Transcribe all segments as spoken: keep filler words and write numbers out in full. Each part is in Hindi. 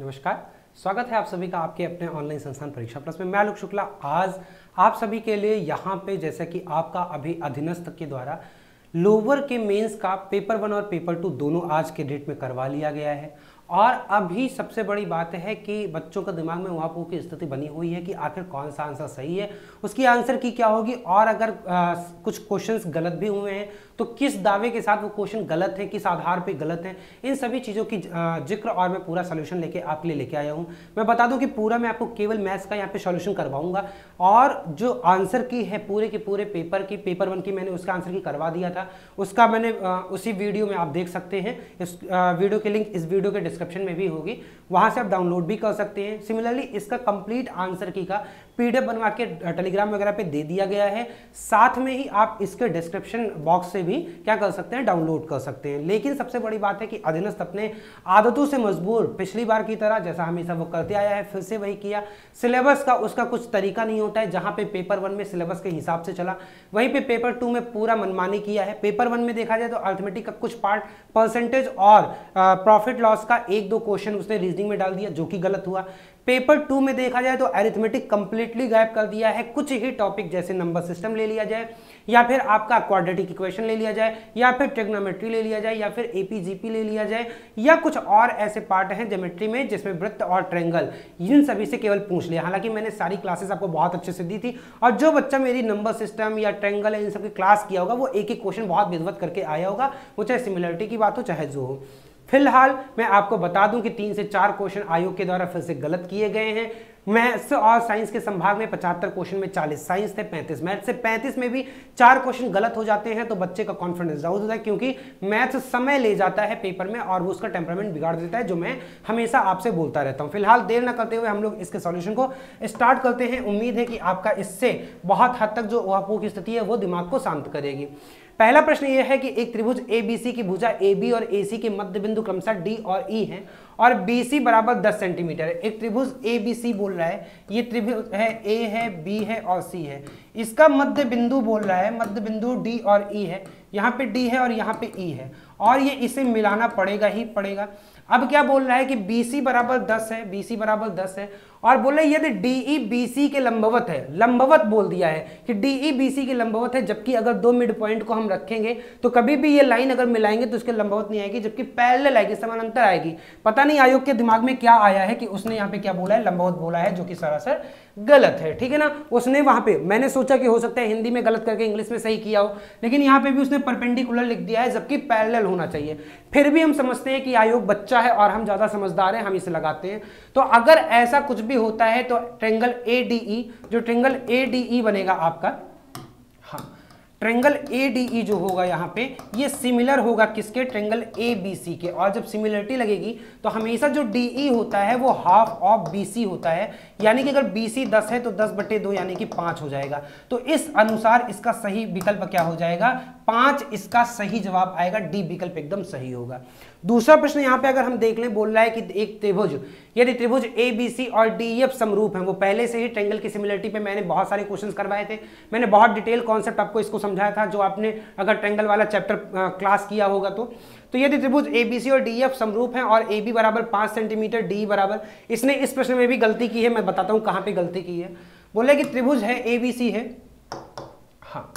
नमस्कार, स्वागत है आप सभी का आपके अपने ऑनलाइन संस्थान परीक्षा प्लस में। मैं लोक शुक्ला आज आप सभी के लिए यहाँ पे जैसा कि आपका अभी अधीनस्थ के द्वारा लोअर के मेंस का पेपर वन और पेपर टू दोनों आज के डेट में करवा लिया गया है। और अभी सबसे बड़ी बात है कि बच्चों का दिमाग में वहाँ की स्थिति बनी हुई है कि आखिर कौन सा आंसर सही है, उसकी आंसर की क्या होगी, और अगर आ, कुछ क्वेश्चंस गलत भी हुए हैं तो किस दावे के साथ वो क्वेश्चन गलत है, किस आधार पे गलत है, इन सभी चीज़ों की जिक्र और मैं पूरा सोल्यूशन लेके आपके लिए लेके आया हूँ। मैं बता दूँ कि पूरा मैं आपको केवल मैथ्स का यहाँ पर सोल्यूशन करवाऊँगा और जो आंसर की है पूरे के पूरे पेपर की, पेपर वन की मैंने उसका आंसर की करवा दिया था, उसका मैंने उसी वीडियो में आप देख सकते हैं। इस वीडियो की लिंक इस वीडियो के डिस्क्रिप्शन में भी होगी, वहां से आप डाउनलोड भी कर सकते हैं। सिमिलरली इसका कंप्लीट आंसर की का पीडीएफ बनवा के टेलीग्राम वगैरह पे दे दिया गया है, साथ में ही आप इसके डिस्क्रिप्शन बॉक्स से भी क्या कर सकते हैं, डाउनलोड कर सकते हैं। लेकिन सबसे बड़ी बात है कि अधीनस्थ अपने आदतों से मजबूर, पिछली बार की तरह जैसा हमेशा वो करते आया है फिर से वही किया। सिलेबस का उसका कुछ तरीका नहीं होता है, जहां पे पेपर वन में सिलेबस के हिसाब से चला वहीं पे पेपर टू में पूरा मनमानी किया है। पेपर वन में देखा जाए तो अर्थमेटिक का कुछ पार्ट, परसेंटेज और प्रॉफिट लॉस का एक दो क्वेश्चन उसने रीजनिंग में डाल दिया जो कि गलत हुआ। पेपर टू में देखा जाए तो अरिथमेटिक कंप्लीटली गायब कर दिया है, कुछ ही टॉपिक जैसे नंबर सिस्टम ले लिया जाए या फिर आपका क्वाड्रेटिक इक्वेशन ले लिया जाए या फिर ट्रिग्नोमेट्री ले लिया जाए या फिर एपीजीपी ले लिया जाए या कुछ और ऐसे पार्ट हैं ज्योमेट्री में जिसमें वृत्त और ट्रायंगल, इन सभी से केवल पूछ लिया। हालांकि मैंने सारी क्लासेस आपको बहुत अच्छे से दी थी और जो बच्चा मेरी नंबर सिस्टम या ट्रायंगल इन सब की क्लास किया होगा वो एक एक क्वेश्चन बहुत विद्वत करके आया होगा, वो चाहे सिमिलरिटी की बात हो चाहे जो हो। फिलहाल मैं आपको बता दूं कि तीन से चार क्वेश्चन आयोग के द्वारा फिर से गलत किए गए हैं। मैथ्स और साइंस के संभाग में पचहत्तर क्वेश्चन में चालीस साइंस थे, पैंतीस मैथ्स से, पैंतीस में भी चार क्वेश्चन गलत हो जाते हैं तो बच्चे का कॉन्फिडेंस डाउन होता है, क्योंकि मैथ्स समय ले जाता है पेपर में और वो उसका टेम्परामेंट बिगाड़ देता है, जो मैं हमेशा आपसे बोलता रहता हूँ। फिलहाल देर न करते हुए हम लोग इसके सॉल्यूशन को स्टार्ट करते हैं। उम्मीद है कि आपका इससे बहुत हद तक जो वहां की स्थिति है वो दिमाग को शांत करेगी। पहला प्रश्न यह है कि एक त्रिभुज एबीसी की भुजा एबी और एसी के मध्य बिंदु क्रमशः डी और ई हैं और बीसी बराबर दस सेंटीमीटर है। एक त्रिभुज एबीसी बोल रहा है, ये त्रिभुज है, ए है, बी है और सी है। इसका मध्य बिंदु बोल रहा है, मध्य बिंदु डी और ई है, यहाँ पे डी है और यहाँ पे ई है और ये इसे मिलाना पड़ेगा ही पड़ेगा। अब क्या बोल रहा है कि बीसी बराबर दस है, बीसी बराबर दस है और बोले यदि डीई बीसी के लंबवत है, लंबवत बोल दिया है कि डीई बीसी के लंबवत है, जबकि अगर दो मिड पॉइंट को हम रखेंगे तो कभी भी ये लाइन अगर मिलाएंगे तो उसके लंबवत नहीं आएगी, जबकि पैरेलल आएगी, समानांतर आएगी। पता नहीं आयोग के दिमाग में क्या आया है कि उसने यहाँ पे क्या बोला है, लंबवत बोला है, जो कि सरासर गलत है। ठीक है ना, उसने वहाँ पे मैंने सोचा कि हो सकता है हिंदी में गलत करके इंग्लिश में सही किया हो, लेकिन यहाँ पे भी उसने परपेंडिकुलर लिख दिया है जबकि पैरेलल होना चाहिए। फिर भी हम समझते हैं कि आयोग बच्चा है और हम ज़्यादा समझदार हैं, हम इसे लगाते हैं। तो अगर ऐसा कुछ भी होता है तो ट्रेंगल ए डी ई, जो ट्रेंगल ए डी ई बनेगा आपका, हाँ ट्रेंगल ए डी ई जो होगा यहाँ पे, ये सिमिलर होगा किसके, ट्रेंगल ए बी सी के। और जब सिमिलरिटी लगेगी तो हमेशा जो डी ई होता है वो हाफ ऑफ बी सी होता है, यानी कि अगर बी सी दस है तो दस बटे दो यानी कि पाँच हो जाएगा। तो इस अनुसार इसका सही विकल्प क्या हो जाएगा, पाँच इसका सही जवाब आएगा, डी विकल्प एकदम सही होगा। दूसरा प्रश्न यहाँ पे अगर हम देख लें, बोल रहा है कि एक त्रिभुज यदि त्रिभुज ए बी सी और डी एफ समरूप हैं। वो पहले से ही ट्रेंगल की सिमिलरिटी पे मैंने बहुत सारे क्वेश्चंस करवाए थे, मैंने बहुत डिटेल कॉन्सेप्ट आपको इसको समझाया था, जो आपने अगर ट्रेंगल वाला चैप्टर क्लास किया होगा तो तो यदि त्रिभुज ए बी सी और डी एफ समरूप हैं और ए बी बराबर पाँच सेंटीमीटर, डी बराबर, इसने इस प्रश्न में भी गलती की है, मैं बताता हूँ कहाँ पर गलती की है। बोले कि त्रिभुज है ए बी सी है, हाँ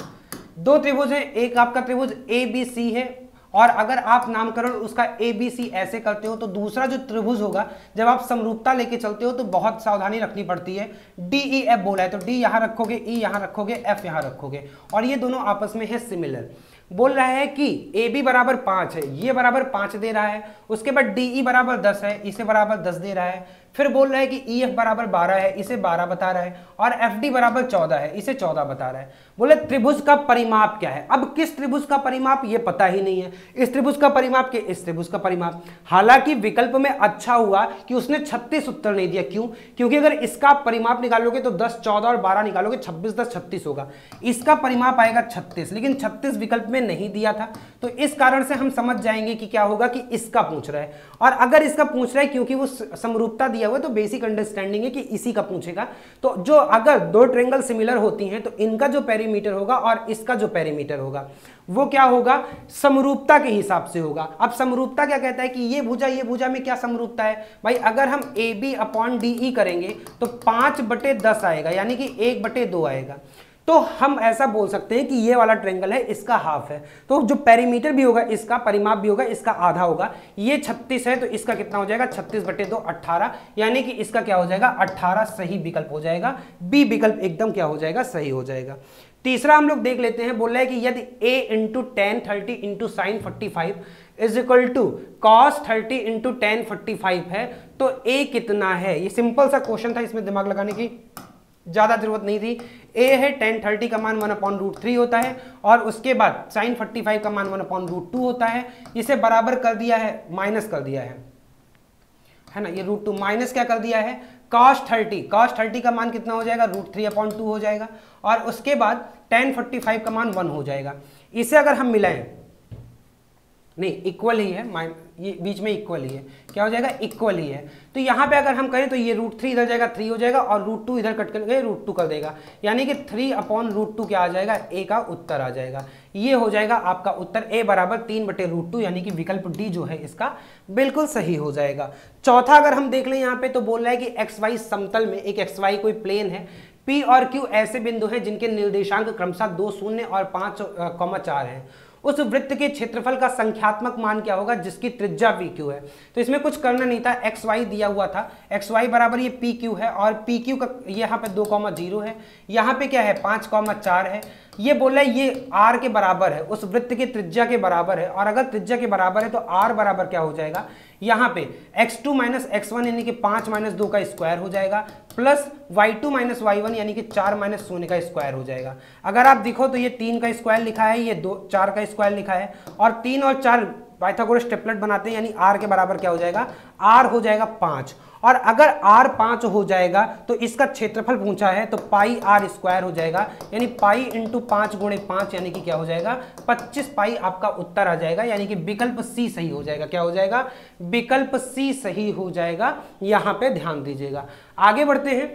दो त्रिभुज है, एक आपका त्रिभुज ए बी सी है और अगर आप नामकरण उसका ए बी सी ऐसे करते हो तो दूसरा जो त्रिभुज होगा जब आप समरूपता लेके चलते हो तो बहुत सावधानी रखनी पड़ती है। डी ई एफ बोला है तो डी यहाँ रखोगे, ई यहाँ रखोगे, एफ यहाँ रखोगे और ये दोनों आपस में है सिमिलर। बोल रहा है कि ए बी बराबर पाँच है, ये बराबर पाँच दे रहा है, उसके बाद डी ई बराबर दस है, इसे बराबर दस दे रहा है, फिर बोल रहा है कि ई एफ बराबर बारह है, इसे बारह बता रहा है और एफ डी बराबर चौदह है, इसे चौदह बता रहा है। बोले त्रिभुज का परिमाप क्या है, अब किस त्रिभुज का परिमाप ये पता ही नहीं है, इस त्रिभुज का परिमाप के इस त्रिभुज का परिमाप। हालांकि विकल्प में अच्छा हुआ कि उसने छत्तीस उत्तर नहीं दिया, क्यों, क्योंकि अगर इसका परिमाप निकालोगे तो दस, चौदह और बारह निकालोगे छब्बीस, दस छत्तीस होगा, इसका परिमाप आएगा छत्तीस, लेकिन छत्तीस विकल्प में नहीं दिया था तो इस कारण से हम समझ जाएंगे कि क्या होगा कि इसका पूछ रहा है। और अगर इसका पूछ रहा है क्योंकि वो समरूपता दिया हुआ है तो बेसिक अंडरस्टैंडिंग है कि इसी का पूछेगा। तो जो अगर दो ट्रेंगल सिमिलर होती हैं तो इनका जो पेरीमीटर होगा और इसका जो पेरीमीटर होगा वो क्या होगा, समरूपता के हिसाब से होगा। अब समरूपता क्या कहता है कि ये भुजा ये भुजा में क्या समरूपता है भाई, अगर हम A B upon D E करेंगे तो पांच बटे दस आएगा यानी कि एक बटे दो आएगा। तो हम ऐसा बोल सकते हैं कि ये वाला ट्रेंगल है इसका हाफ है, तो जो पेरीमीटर भी होगा इसका परिमाप भी होगा इसका आधा होगा। ये छत्तीस है तो इसका कितना हो जाएगा छत्तीस बटे दो अट्ठारह, यानी कि इसका क्या हो जाएगा अट्ठारह सही विकल्प हो जाएगा, बी विकल्प एकदम क्या हो जाएगा सही हो जाएगा। तीसरा हम लोग देख लेते हैं, बोल रहा है कि यदि a into ten thirty into sine forty five is equal to cos thirty into ten forty five है तो a कितना है। ये सिंपल सा क्वेश्चन था, इसमें दिमाग लगाने की ज़्यादा जरूरत नहीं थी। a है टेन थर्टी का मान वन अपॉन रूट थ्री होता है और उसके बाद साइन फोर्टी फाइव का मान वन अपॉन रूट टू होता है। इसे बराबर कर दिया है, माइनस कर दिया है है ना, ये रूट टू माइनस क्या कर दिया है कॉस थर्टी, कॉस थर्टी का मान कितना हो जाएगा रूट थ्री अपॉन टू हो जाएगा और उसके बाद टेन फोर्टी फाइव का मान वन हो जाएगा। इसे अगर हम मिलाएं, नहीं इक्वल ही है, ये बीच में इक्वल ही है, क्या हो जाएगा इक्वल ही है। तो यहाँ पे अगर हम करें तो ये रूट थ्री इधर जाएगा थ्री हो जाएगा और रूट टू इधर कट करके रूट टू कर देगा, यानी कि थ्री अपॉन रूट टू क्या आ जाएगा ए का उत्तर आ जाएगा। ये हो जाएगा आपका उत्तर ए बराबर तीन बटे रूट टू, यानी कि विकल्प डी जो है इसका बिल्कुल सही हो जाएगा। चौथा अगर हम देख लें यहाँ पे तो बोल रहा है कि एक्स वाई समतल में एक एक्स वाई कोई प्लेन है, पी और क्यू ऐसे बिंदु हैं जिनके निर्देशांक क्रमशः दो शून्य और पाँच कॉमा चार हैं। उस वृत्त के क्षेत्रफल का संख्यात्मक मान क्या होगा जिसकी त्रिज्या पी क्यू है। तो इसमें कुछ करना नहीं था, एक्स वाई दिया हुआ था, एक्स वाई बराबर ये पी क्यू है और पी क्यू का यहाँ पे दो कॉमा जीरो है, यहाँ पे क्या है पाँच कॉमा चार है। ये बोला है ये आर के बराबर है, उस वृत्त के त्रिज्या के बराबर है और अगर त्रिज्या के बराबर है तो आर बराबर क्या हो जाएगा यहाँ पे X two minus X one यानी कि पाँच माइनस दो का स्क्वायर हो जाएगा plus Y two minus Y one यानी कि चार माइनस शून्य का स्क्वायर हो जाएगा। अगर आप देखो तो ये तीन का स्क्वायर लिखा है, ये दो चार का स्क्वायर लिखा है और तीन और चार पाइथागोरस ट्रिपलेट बनाते हैं यानी आर के बराबर क्या हो जाएगा आर हो जाएगा पाँच। और अगर आर पाँच हो जाएगा तो इसका क्षेत्रफल पूछा है तो पाई आर स्क्वायर हो जाएगा यानी पाई इंटू पाँच गुणे पाँच यानी कि क्या हो जाएगा पच्चीस पाई आपका उत्तर आ जाएगा, यानी कि विकल्प सी सही हो जाएगा। क्या हो जाएगा विकल्प सी सही हो जाएगा, यहाँ पे ध्यान दीजिएगा। आगे बढ़ते हैं,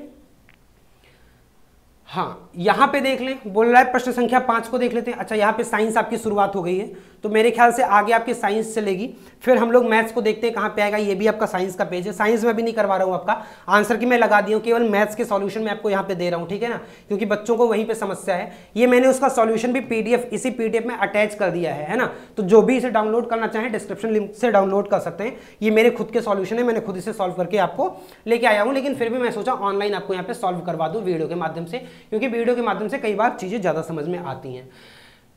हाँ यहाँ पे देख लें, बोल रहा है प्रश्न संख्या पाँच को देख लेते हैं। अच्छा यहाँ पे साइंस आपकी शुरुआत हो गई है तो मेरे ख्याल से आगे आपकी साइंस चलेगी, फिर हम लोग मैथ्स को देखते हैं कहाँ पे आएगा। ये भी आपका साइंस का पेज है, साइंस में भी नहीं करवा रहा हूँ आपका आंसर की मैं लगा दी हूँ, केवल मैथ्स के सॉल्यूशन मैं आपको यहाँ पे दे रहा हूँ, ठीक है ना, क्योंकि बच्चों को वहीं पर समस्या है। ये मैंने उसका सॉल्यूशन भी पी डी एफ इसी पी डी एफ में अटैच कर दिया है, है ना, तो जो भी इसे डाउनलोड करना चाहें डिस्क्रिप्शन लिंक से डाउनलोड कर सकते हैं। ये मेरे खुद के सॉल्यूशन है, मैंने खुद इसे सॉल्व करके आपको लेके आया हूँ, लेकिन फिर भी मैं सोचा ऑनलाइन आपको यहाँ पे सॉल्व करवा दूँ वीडियो के माध्यम से, क्योंकि वीडियो के माध्यम से कई बार चीजें ज्यादा समझ में आती हैं।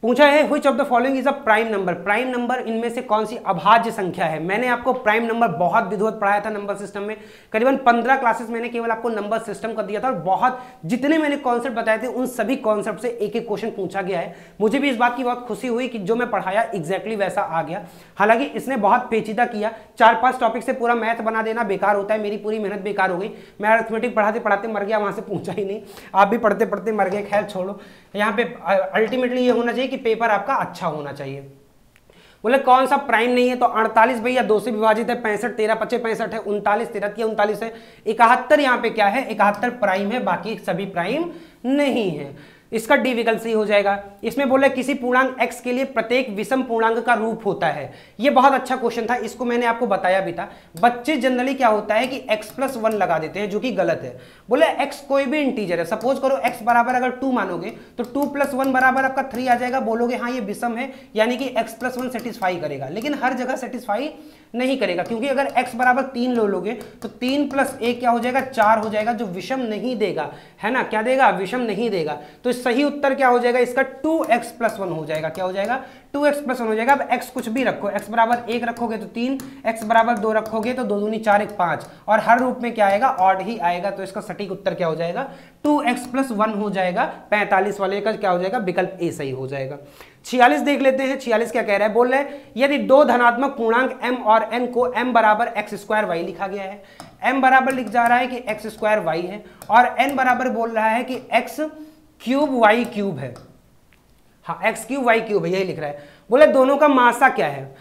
पूछा है which of the following is a prime number, prime number इनमें से कौन सी अभाज्य संख्या है। मैंने आपको प्राइम नंबर बहुत विधिवत पढ़ाया था नंबर सिस्टम में, करीबन पंद्रह क्लासेस मैंने केवल आपको नंबर सिस्टम का दिया था और बहुत जितने मैंने कॉन्सेप्ट बताए थे उन सभी कॉन्सेप्ट से एक एक क्वेश्चन पूछा गया है। मुझे भी इस बात की बहुत खुशी हुई कि जो मैं पढ़ाया एक्जैक्टली वैसा आ गया, हालांकि इसने बहुत पेचीदा किया, चार पाँच टॉपिक से पूरा मैथ बना देना बेकार होता है, मेरी पूरी मेहनत बेकार हो गई। मैं अरिथमेटिक पढ़ाते पढ़ाते मर गया, वहाँ से पूछा ही नहीं, आप भी पढ़ते पढ़ते मर गए, खैर छोड़ो। यहाँ पे अल्टीमेटली ये होना चाहिए कि पेपर आपका अच्छा होना चाहिए। बोले कौन सा प्राइम नहीं है तो अड़तालीस भैया दो से विभाजित है, पैंसठ तेरह पच्चे पैंसठ है, उनतालीस तिरतीस उनतालीस है, इकहत्तर यहाँ पे क्या है इकहत्तर प्राइम है, बाकी सभी प्राइम नहीं है। इसका डी विकल्प सही हो जाएगा। इसमें बोला किसी पूर्णांक x के लिए प्रत्येक विषम पूर्णांक का रूप होता है। ये बहुत अच्छा क्वेश्चन था, इसको मैंने आपको बताया भी था। बच्चे जनरली क्या होता है कि x प्लस वन लगा देते हैं जो कि गलत है। बोले x कोई भी इंटीजर है, सपोज करो x बराबर अगर टू मानोगे तो टू प्लस वन बराबर आपका थ्री आ जाएगा, बोलोगे हाँ ये विषम है यानी कि एक्स प्लस वन सेटिस्फाई करेगा, लेकिन हर जगह सेटिस्फाई नहीं करेगा, क्योंकि अगर x बराबर तीन लो लोगे तो तीन प्लस एक क्या हो जाएगा चार हो जाएगा जो विषम नहीं देगा, है ना, क्या देगा विषम नहीं देगा। तो सही उत्तर क्या हो जाएगा इसका टू एक्स प्लस वन हो जाएगा। क्या हो जाएगा टू एक्स प्लस वन हो जाएगा। अब x कुछ भी रखो, x बराबर एक रखोगे तो तीन, x बराबर दो रखोगे तो दो दूनी चार एक पाँच, और हर रूप में क्या आएगा ऑड ही आएगा। तो इसका सटीक उत्तर क्या हो जाएगा टू एक्स प्लस वन हो जाएगा। पैंतालीस वाले का क्या हो जाएगा विकल्प ए सही हो जाएगा। छियालीस देख लेते हैं, छियालीस क्या कह रहा है। बोल रहे हैं यदि दो धनात्मक पूर्णांक m और n को m बराबर एक्स स्क्वायर वाई लिखा गया है, m बराबर लिख जा रहा है कि एक्स स्क्वायर वाई है और n बराबर बोल रहा है कि एक्स क्यूब वाई क्यूब है, हाँ एक्स क्यूब वाई क्यूब है यही लिख रहा है। बोले दोनों का मासा क्या है।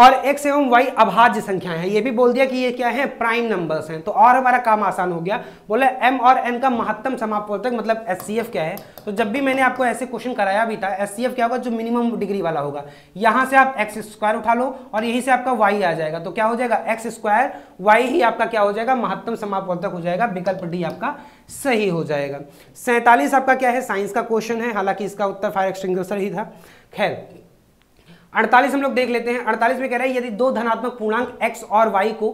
और x एवं y अभाज्य संख्याएं हैं। ये भी बोल दिया कि ये क्या है, प्राइम नंबर्स हैं। तो और हमारा काम आसान हो गया। बोला m और n का महत्तम समापवर्तक मतलब एच सी एफ क्या है। तो जब भी मैंने आपको ऐसे क्वेश्चन कराया भी था, एच सी एफ क्या होगा, जो मिनिमम डिग्री वाला होगा। यहाँ से आप एक्स स्क्वायर उठा लो और यहीं से आपका y आ जाएगा, तो क्या हो जाएगा एक्स स्क्वायर वाई ही आपका क्या हो जाएगा, महत्तम समापवर्तक हो जाएगा। विकल्प डी आपका सही हो जाएगा। सैंतालीस आपका क्या है, साइंस का क्वेश्चन है, हालांकि इसका उत्तर फायर एक्सटिंग्विशर ही था। खैर अड़तालीस हम लोग देख लेते हैं। अड़तालीस में कह रहा है यदि दो धनात्मक पूर्णांक x और y को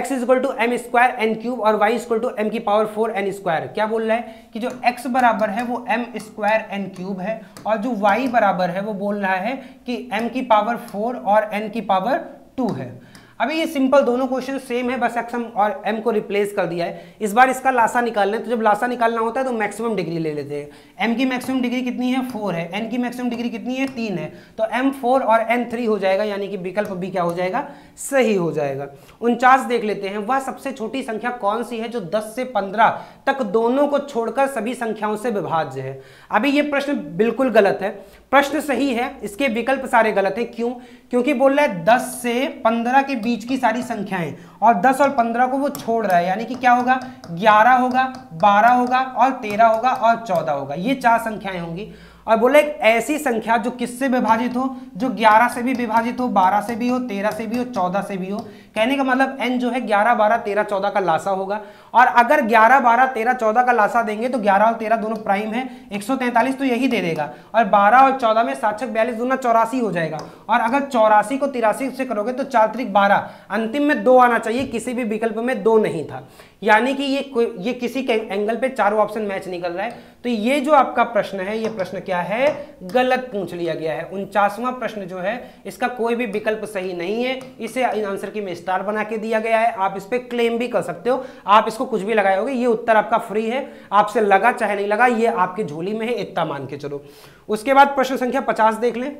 x is equal to M square N cube और y is equal to M की पावर फोर एन स्क्वायर, क्या बोल रहा है कि जो x बराबर है वो एम स्क्वायर एन क्यूब है और जो y बराबर है वो बोल रहा है कि m की पावर फोर और n की पावर टू है। अभी ये सिंपल दोनों क्वेश्चन सेम है, बस एक्स और एम को रिप्लेस कर दिया है। इस बार इसका लासा निकालना है, तो जब लासा निकालना होता है तो मैक्सिमम डिग्री ले लेते हैं। एम की मैक्सिमम डिग्री कितनी है, फोर है। एन की मैक्सिमम डिग्री कितनी है, तीन है। तो एम फोर और एन थ्री हो जाएगा, यानी कि विकल्प भी क्या हो जाएगा, सही हो जाएगा। उनचास देख लेते हैं। वह सबसे छोटी संख्या कौन सी है जो दस से पंद्रह तक दोनों को छोड़कर सभी संख्याओं से विभाज्य है। अभी ये प्रश्न बिल्कुल गलत है, प्रश्न सही है, इसके विकल्प सारे गलत है। क्यों? क्योंकि बोल रहा है दस से पंद्रह के बीच की सारी संख्याएं और दस और पंद्रह को वो छोड़ रहा है, यानी कि क्या होगा, ग्यारह होगा, बारह होगा और तेरह होगा और चौदह होगा, ये चार संख्याएं होंगी। और बोले एक ऐसी संख्या जो किससे विभाजित हो, जो ग्यारह से भी विभाजित हो, बारह से भी हो, तेरह से भी हो, चौदह से भी हो। कहने का मतलब n जो है ग्यारह, बारह, तेरह, चौदह का लासा होगा। और अगर ग्यारह, बारह, तेरह, चौदह का लासा देंगे तो ग्यारह और तेरह दोनों प्राइम है, एक सौ तैंतालीस तो यही दे देगा। और बारह और चौदह में सात छक बयालीस, दूना चौरासी हो जाएगा। और अगर चौरासी को तिरासी से करोगे तो चार त्रिक बारह, अंतिम में दो आना चाहिए, किसी भी विकल्प में दो नहीं था, यानी कि ये ये किसी एंगल पे चारों ऑप्शन मैच निकल रहा है। तो ये जो आपका प्रश्न है, ये प्रश्न क्या है, गलत पूछ लिया गया है। उनचासवां प्रश्न जो है इसका कोई भी विकल्प सही नहीं है, इसे आंसर की में स्टार बना के दिया गया है। आप इस पे क्लेम भी कर सकते हो, आप इसको कुछ भी लगाओगे, ये उत्तर आपका फ्री है, आपसे लगा चाहे नहीं लगा, ये आपकी झोली में है, इतना मान के चलो। उसके बाद प्रश्न संख्या पचास देख लें।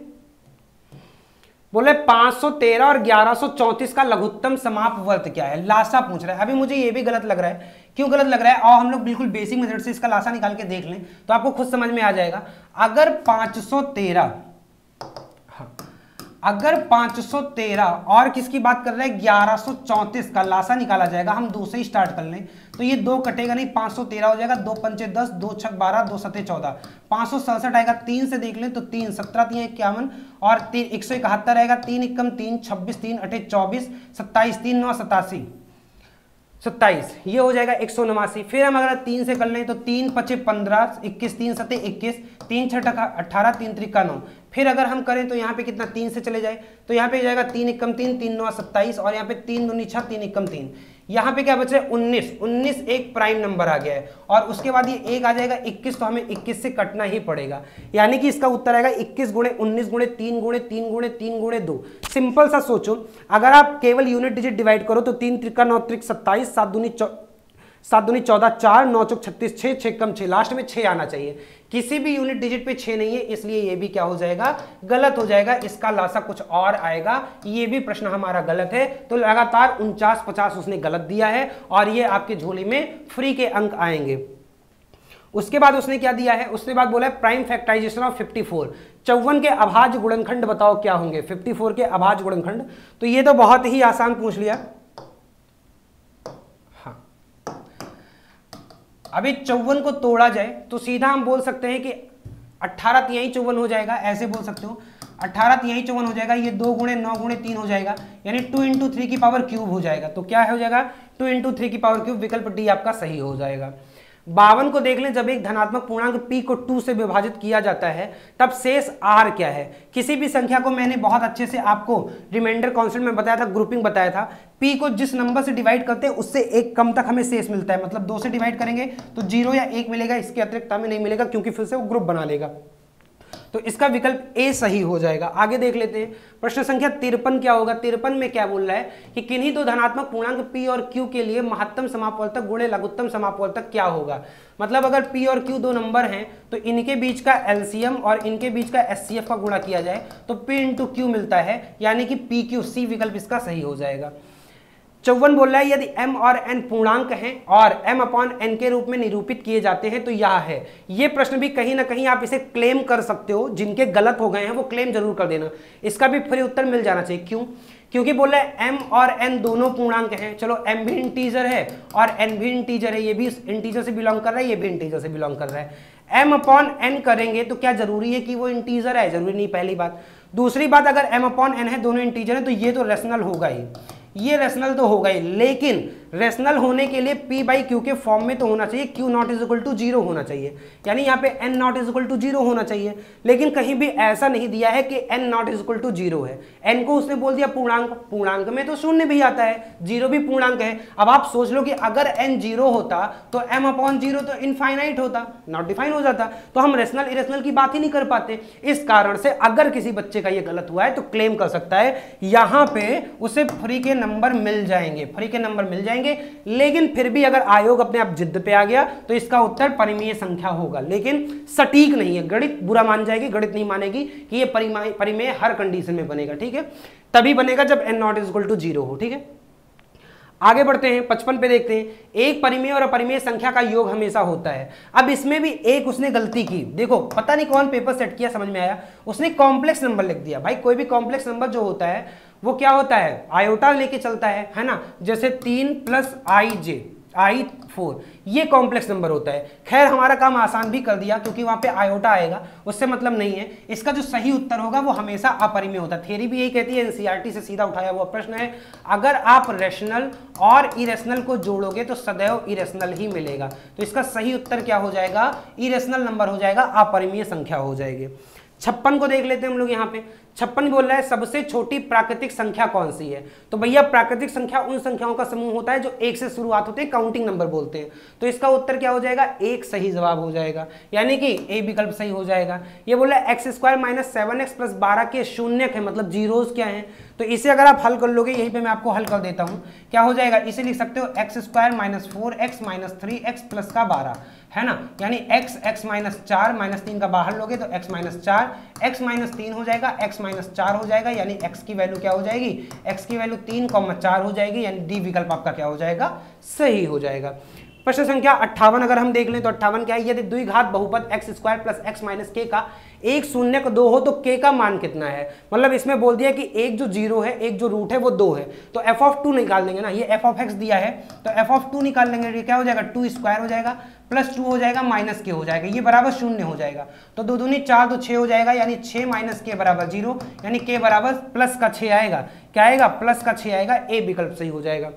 बोले पाँच सौ तेरह और ग्यारह सौ चौंतीस का लघुत्तम समापवर्त क्या है, लासा पूछ रहा है। अभी मुझे ये भी गलत लग रहा है, क्यों गलत लग रहा है, और हम लोग बिल्कुल बेसिक मेथड से इसका लासा निकाल के देख लें तो आपको खुद समझ में आ जाएगा। अगर पाँच सौ तेरह हाँ अगर पाँच सौ तेरह और किसकी बात कर रहे हैं, ग्यारह सौ चौंतीस का लासा निकाला जाएगा। हम दो से ही स्टार्ट कर लें तो ये दो कटेगा नहीं, पाँच सौ तेरह हो जाएगा, दो पंचे दस, दो छक बारह, दो सते चौदह, पाँच सौ सड़सठ आएगा। तीन से देख लें तो तीन सत्रह, तीन इक्यावन और तीन एक सौ इकहत्तर आएगा, तीन इक्कम तीन, छब्बीस, तीन अठे चौबीस, सत्ताईस, तीन नौ सतासी, सत्ताईस, ये हो जाएगा एक सौ नवासी। फिर हम अगर तीन से कर लें तो तीन पचे पंद्रह, इक्कीस, तीन सते इक्कीस, तीन छठा अट्ठारह, तीन त्रिका नौ। फिर अगर हम करें तो यहाँ पे कितना, तीन से चले जाए तो यहाँ पे जाएगा तीन इक्कम तीन, तीन नौ सत्ताईस और यहाँ पे तीन दूनी छः, तीन इक्कम तीन, यहाँ पे क्या बचा है उन्नीस। उन्नीस एक प्राइम नंबर आ गया है और उसके बाद ये एक आ जाएगा इक्कीस, तो हमें इक्कीस से कटना ही पड़ेगा, यानी कि इसका उत्तर आएगा इक्कीस गुणे उन्नीस गुणे तीन गुणे तीन गुणे तीन गुणे दो। सिंपल सा सोचो, अगर आप केवल यूनिट डिजिट डिवाइड करो तो तीन त्रिका नौ, त्रिक सत्ताईस, सात दूनी चौ सात दूनी चौदह, चार नौ चौक छत्तीस, छः छः कम छः, लास्ट में छः आना चाहिए। किसी भी यूनिट डिजिट पे छः नहीं है, इसलिए ये भी क्या हो जाएगा, गलत हो जाएगा, इसका लासा कुछ और आएगा। ये भी प्रश्न हमारा गलत है। तो लगातार उनचास पचास उसने गलत दिया है और ये आपके झोली में फ्री के अंक आएंगे। उसके बाद उसने क्या दिया है, उसके बाद बोला है prime factorisation of fifty four, चौवन के अभाज्य गुणनखंड बताओ क्या होंगे, फिफ्टी फोर के अभाज्य गुणनखंड। तो ये तो बहुत ही आसान पूछ लिया। अभी चौवन को तोड़ा जाए तो सीधा हम बोल सकते हैं कि अट्ठारह तिहाई चौवन हो जाएगा, ऐसे बोल सकते हो, अट्ठारह तिहाई चौवन हो जाएगा, ये दो गुणे नौ गुणे तीन हो जाएगा, यानी टू इंटू थ्री की पावर क्यूब हो जाएगा। तो क्या हो जाएगा, टू इंटू थ्री की पावर क्यूब, विकल्प डी आपका सही हो जाएगा। बावन को देख लें। जब एक धनात्मक पूर्णांक p को दो से विभाजित किया जाता है तब शेष r क्या है। किसी भी संख्या को मैंने बहुत अच्छे से आपको रिमाइंडर कॉन्सेप्ट में बताया था, ग्रुपिंग बताया था। p को जिस नंबर से डिवाइड करते हैं उससे एक कम तक हमें शेष मिलता है, मतलब दो से डिवाइड करेंगे तो जीरो या एक मिलेगा, इसके अतिरिक्त हमें नहीं मिलेगा क्योंकि फिर से वो ग्रुप बना लेगा। तो इसका विकल्प ए सही हो जाएगा। आगे देख लेते हैं प्रश्न संख्या तिरपन क्या होगा। तिरपन में क्या बोल रहा है कि किन्हीं दो धनात्मक पूर्णांक पी और क्यू के लिए महत्तम समापवर्तक गुणे लघुत्तम समापवर्तक क्या होगा। मतलब अगर पी और क्यू दो नंबर हैं तो इनके बीच का एलसीएम और इनके बीच का एचसीएफ का गुणा किया जाए तो पी इंटू क्यू मिलता है, यानी कि पी क्यू, सी विकल्प इसका सही हो जाएगा। चौवन बोल रहा है यदि m और n पूर्णांक हैं और m अपॉन n के रूप में निरूपित किए जाते हैं तो यह है। ये प्रश्न भी कहीं ना कहीं आप इसे क्लेम कर सकते हो, जिनके गलत हो गए हैं वो क्लेम जरूर कर देना, इसका भी फ्री उत्तर मिल जाना चाहिए। क्यों? क्योंकि बोल रहा है m और n दोनों पूर्णांक हैं, चलो m भी इंटीजर है और n भी इंटीजर है, ये भी इंटीजर से बिलोंग कर रहा है, ये भी इंटीजर से बिलोंग कर रहा है। m अपॉन n करेंगे तो क्या जरूरी है कि वो इंटीजर है? जरूरी नहीं, पहली बात। दूसरी बात, अगर m अपॉन n है दोनों इंटीजर हैं तो ये तो रैशनल होगा ही, ये रैशनल तो होगा ही, लेकिन रैशनल होने के लिए p बाई क्यू के फॉर्म में तो होना चाहिए, q not is equal to zero होना चाहिए, यानी यहाँ पे n not is equal to zero होना चाहिए। लेकिन कहीं भी ऐसा नहीं दिया है कि n not is equal to zero है, n को उसने बोल दिया पूर्णांक, पूर्णांक में तो शून्य भी आता है, जीरो भी पूर्णांक है। अब आप सोच लो कि अगर n जीरो होता तो m अपॉन जीरो तो इनफाइनाइट होता, नॉट डिफाइन हो जाता, तो हम रैशनल इरेशनल की बात ही नहीं कर पाते। इस कारण से अगर किसी बच्चे का ये गलत हुआ है तो क्लेम कर सकता है, यहाँ पे उसे फ्री के नंबर मिल जाएंगे, फ्री के नंबर मिल जाएंगे। लेकिन फिर भी अगर आयोग अपने आप जिद्द पे आ गया तो इसका उत्तर परिमेय संख्या होगा, लेकिन सटीक नहीं है। गणित बुरा मान जाएगी, गणित नहीं मानेगी कि ये परिमेय हर कंडीशन में बनेगा, ठीक है, तभी बनेगा जब n not is equal to zero हो, ठीक है। आगे बढ़ते हैं, पचपन पे देखते हैं। एक परिमेय और अपरिमेय संख्या का योग हमेशा होता है। अब इसमें भी एक उसने गलती की, देखो पता नहीं कौन पेपर सेट किया, समझ में आया, उसने कॉम्प्लेक्स नंबर लिख दिया। भाई कोई भी कॉम्प्लेक्स नंबर जो होता है वो क्या होता है, आयोटा लेके चलता है, है ना, जैसे तीन plus I J I four, ये कॉम्प्लेक्स नंबर होता है। खैर हमारा काम आसान भी कर दिया क्योंकि वहाँ पे आयोटा आएगा, उससे मतलब नहीं है। इसका जो सही उत्तर होगा वो हमेशा अपरिमेय होता है, थ्योरी भी यही कहती है, एनसीईआरटी से सीधा उठाया हुआ प्रश्न है। अगर आप रैशनल और इरेशनल को जोड़ोगे तो सदैव इरेशनल ही मिलेगा, तो इसका सही उत्तर क्या हो जाएगा, इरेशनल नंबर हो जाएगा, अपरिमेय संख्या हो जाएगी। छप्पन को देख लेते हैं हम लोग, यहाँ पे छप्पन बोल रहा है सबसे छोटी प्राकृतिक संख्या कौन सी है? तो भैया प्राकृतिक संख्या उन संख्याओं का समूह होता है जो एक से शुरुआत होते हैं, काउंटिंग नंबर बोलते हैं। तो इसका उत्तर क्या हो जाएगा, एक सही जवाब हो जाएगा, यानी कि ए विकल्प सही हो जाएगा। ये बोल रहा है X square minus seven X plus बारह के शून्यक है, मतलब जीरोज क्या है, तो इसे अगर आप हल कर लोगे, यहीं पर मैं आपको हल कर देता हूँ, क्या हो जाएगा, इसे लिख सकते हो X square minus four X minus three X plus का बारह, है ना, यानी एक्स एक्स माइनस चार माइनस तीन का बाहर लोगे तो एक्स माइनस चार एक्स माइनस तीन हो जाएगा एक्स माइनस चार हो जाएगा, यानी x की वैल्यू क्या हो जाएगी, x की वैल्यू तीन कॉमा चार हो जाएगी, यानी डी विकल्प आपका क्या हो जाएगा, सही हो जाएगा। प्रश्न संख्या अट्ठावन अगर हम देख लें तो अट्ठावन क्या है, यदि द्विघात बहुपद X square plus X minus के का एक शून्य को दो हो तो के का मान कितना है? मतलब इसमें बोल दिया कि एक जो जीरो है एक जो रूट है वो दो है, तो एफ ऑफ टू निकाल लेंगे ना, ये एफ ऑफ एक्स दिया है तो एफ ऑफ टू निकाल लेंगे, क्या हो जाएगा, टू स्क्वायर हो जाएगा प्लस टू हो जाएगा माइनस के हो जाएगा, ये बराबर शून्य हो जाएगा, तो दो दूनी चार तो छः हो जाएगा, यानी छः माइनस के बराबर जीरो, यानी के बराबर प्लस का छः आएगा, क्या आएगा, प्लस का छः आएगा, ए विकल्प सही हो जाएगा।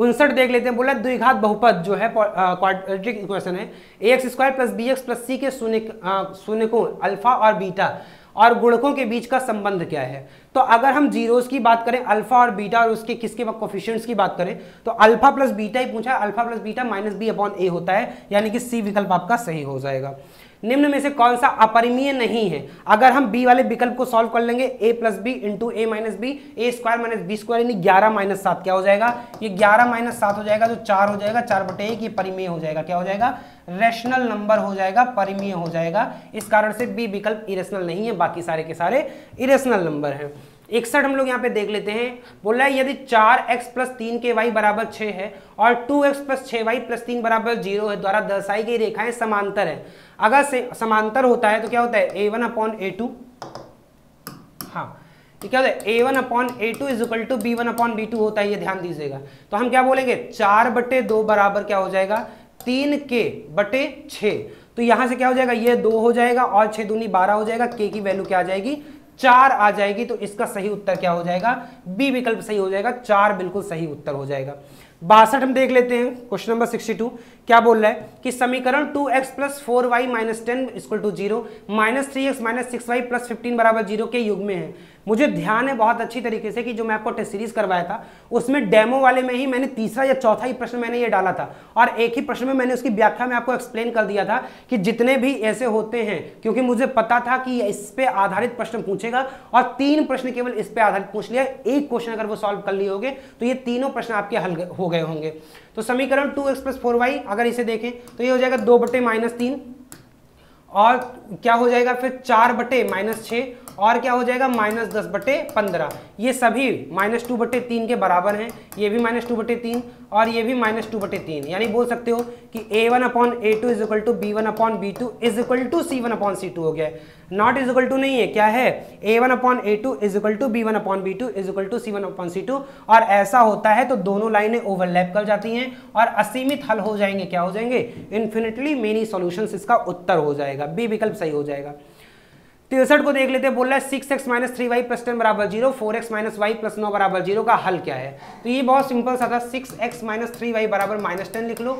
उनसठ देख लेते हैं, बोला द्विघात बहुपद जो है क्वाड्रेटिक इक्वेशन है, A X square plus B X plus C के शून्यकोण अल्फा और बीटा और गुणकों के बीच का संबंध क्या है? तो अगर हम जीरोस की बात करें, अल्फा और बीटा और उसके किसके कोफिशिएंट्स की बात करें, तो अल्फा प्लस बीटा ही पूछा है, alpha plus beta minus B upon A होता है, यानी कि सी विकल्प आपका सही हो जाएगा। निम्न में से कौन सा अपरिमेय नहीं है? अगर हम बी वाले विकल्प को सॉल्व कर लेंगे, A plus B into A minus B A square minus B square, यानी ग्यारह माइनस सात क्या हो जाएगा, ये ग्यारह माइनस सात हो जाएगा तो चार हो जाएगा, चार बटे एक, ये परिमेय हो जाएगा, क्या हो जाएगा, रैशनल नंबर हो जाएगा, परिमेय हो जाएगा। इस कारण से बी विकल्प इरेशनल नहीं है, बाकी सारे के सारे इरेशनल नंबर हैं। इकसठ हम लोग यहाँ पे देख लेते हैं, बोल रहा है यदि चार एक्स प्लस तीन के वाई बराबर छः है और टू एक्स प्लस छः वाई प्लस तीन बराबर जीरो है द्वारा दर्शाई गई रेखाएं समांतर है, अगर से समांतर होता है तो क्या होता है, A one upon A two, हाँ क्या होता है, A one upon A two is equal to B one upon B two होता है, ये ध्यान दीजिएगा। तो हम क्या बोलेंगे, चार बटे दो बराबर क्या हो जाएगा, तीन के बटे छः, तो यहाँ से क्या हो जाएगा, ये दो हो जाएगा और छः दूनी बारह हो जाएगा, के की वैल्यू क्या आ जाएगी, चार आ जाएगी, तो इसका सही उत्तर क्या हो जाएगा, बी विकल्प सही हो जाएगा, चार बिल्कुल सही उत्तर हो जाएगा। बासठ हम देख लेते हैं, क्वेश्चन नंबर बासठ क्या बोल रहा है कि समीकरण two X plus four Y minus ten equal to zero minus three X minus six Y plus fifteen बराबर जीरो के युग में है। मुझे ध्यान है बहुत अच्छी तरीके से कि जो मैं आपको टेस्ट सीरीज करवाया था उसमें डेमो वाले में ही मैंने तीसरा या चौथा ही प्रश्न मैंने ये डाला था और एक ही प्रश्न में मैंने उसकी व्याख्या में आपको एक्सप्लेन कर दिया था कि जितने भी ऐसे होते हैं, क्योंकि मुझे पता था कि इस पर आधारित प्रश्न पूछेगा और तीन प्रश्न केवल इस पर आधारित पूछ लिया, एक क्वेश्चन अगर वो सॉल्व कर लिए होगे तो ये तीनों प्रश्न आपके हल हो गए होंगे। तो समीकरण two X plus four Y अगर इसे देखें तो ये हो जाएगा दो बटे माइनस तीन और क्या हो जाएगा, फिर चार बटे माइनस छः और क्या हो जाएगा माइनस दस बटे पंद्रह। ये सभी माइनस टू बटे तीन के बराबर हैं, ये भी माइनस टू बटे तीन और ये भी माइनस टू बटे तीन। यानी बोल सकते हो कि A one upon A two is equal to B one upon B two is equal to C one upon C two हो गया है, नॉट इज इक्वल टू नहीं है, क्या है A one upon A two is equal to B one upon B two is equal to C one upon C two. और ऐसा होता है तो दोनों लाइनें ओवरलैप कर जाती हैं और असीमित हल हो जाएंगे, क्या हो जाएंगे इन्फिनिटली मेनी सॉल्यूशंस। इसका उत्तर हो जाएगा बी विकल्प सही हो जाएगा। तिरसठ को देख लेते हैं, बोल रहा है six X minus three Y plus ten बराबर zero, four X minus Y plus नौ बराबर जीरो का हल क्या है। तो ये बहुत सिंपल सा था, six X minus three Y बराबर माइनस टेन लिख लो